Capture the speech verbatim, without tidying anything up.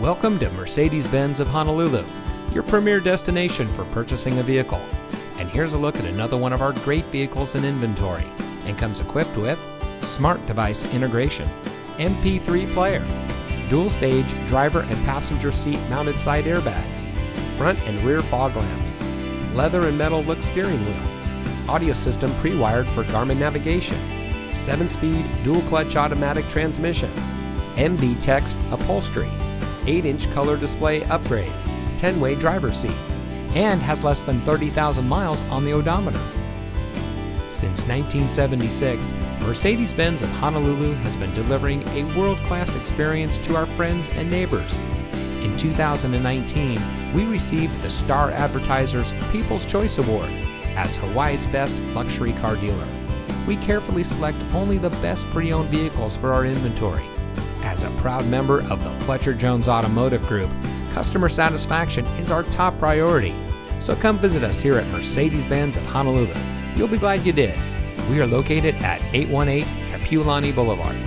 Welcome to Mercedes-Benz of Honolulu, your premier destination for purchasing a vehicle. And here's a look at another one of our great vehicles in inventory, and comes equipped with smart device integration, M P three player, dual stage driver and passenger seat mounted side airbags, front and rear fog lamps, leather and metal look steering wheel, audio system pre-wired for Garmin navigation, seven speed dual clutch automatic transmission, M B-Tex upholstery, eight inch color display upgrade, ten way driver's seat, and has less than thirty thousand miles on the odometer. Since nineteen seventy-six, Mercedes-Benz of Honolulu has been delivering a world-class experience to our friends and neighbors. In two thousand nineteen, we received the Star Advertiser's People's Choice Award as Hawaii's best luxury car dealer. We carefully select only the best pre-owned vehicles for our inventory. As a proud member of the Fletcher Jones Automotive Group, customer satisfaction is our top priority. So come visit us here at Mercedes-Benz of Honolulu. You'll be glad you did. We are located at eight one eight Kapiolani Boulevard.